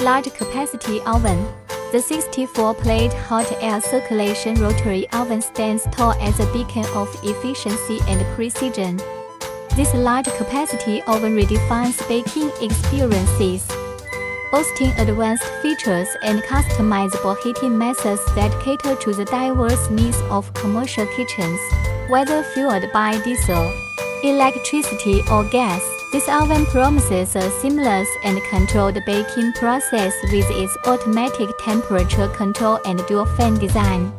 large-capacity oven. The 64-plate hot air circulation rotary oven stands tall as a beacon of efficiency and precision. This large-capacity oven redefines baking experiences, boasting advanced features and customizable heating methods that cater to the diverse needs of commercial kitchens. Whether fueled by diesel, electricity or gas, this oven promises a seamless and controlled baking process with its automatic temperature control and dual fan design.